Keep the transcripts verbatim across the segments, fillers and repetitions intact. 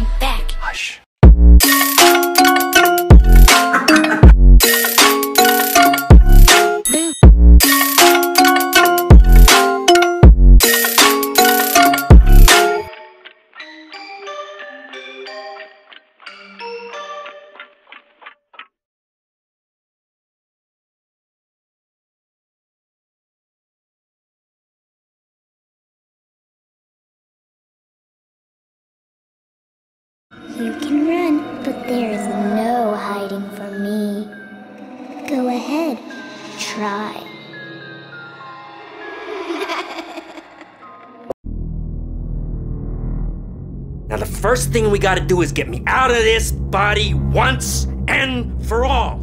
I'm back. Hush. You can run, but there is no hiding from me. Go ahead, try. Now the first thing we gotta do is get me out of this body once and for all.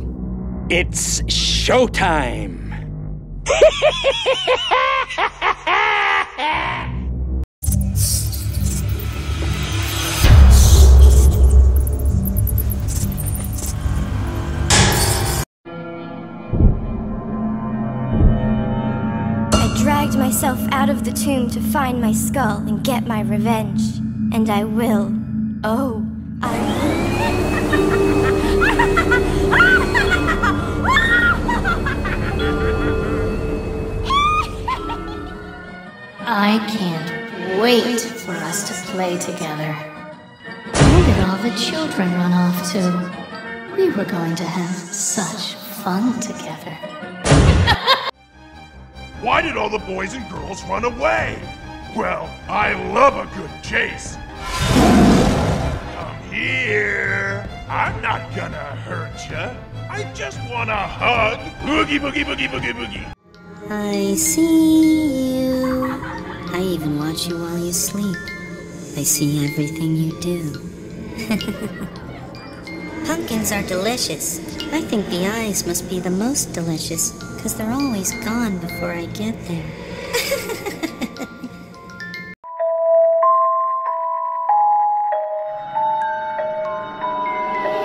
It's showtime. Myself out of the tomb to find my skull and get my revenge. And I will. Oh, I will. I can't wait for us to play together. Where did all the children run off to? We were going to have such fun together. Why did all the boys and girls run away? Well, I love a good chase. Come here. I'm not gonna hurt ya. I just wanna hug. Boogie, boogie, boogie, boogie, boogie. I see you. I even watch you while you sleep. I see everything you do. Pumpkins are delicious. I think the eyes must be the most delicious, because they're always gone before I get there.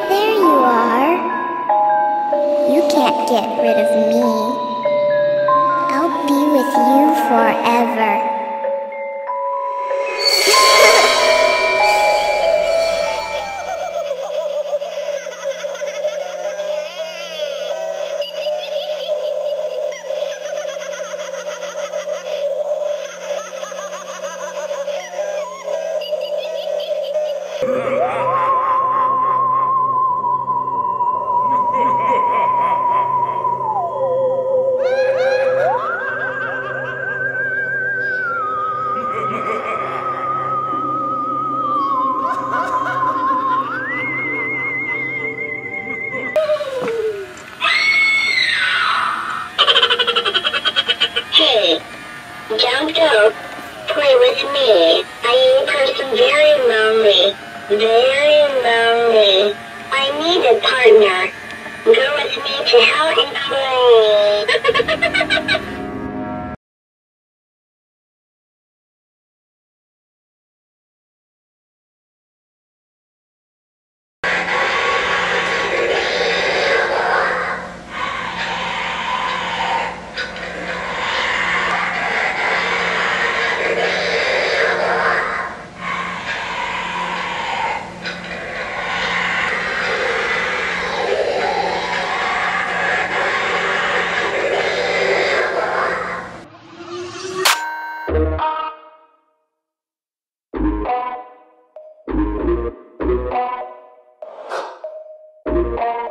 There you are. You can't get rid of me. I'll be with you forever. Jump up, play with me. I am a person very lonely, very lonely. I need a partner. Go with me to hell and play. Bye.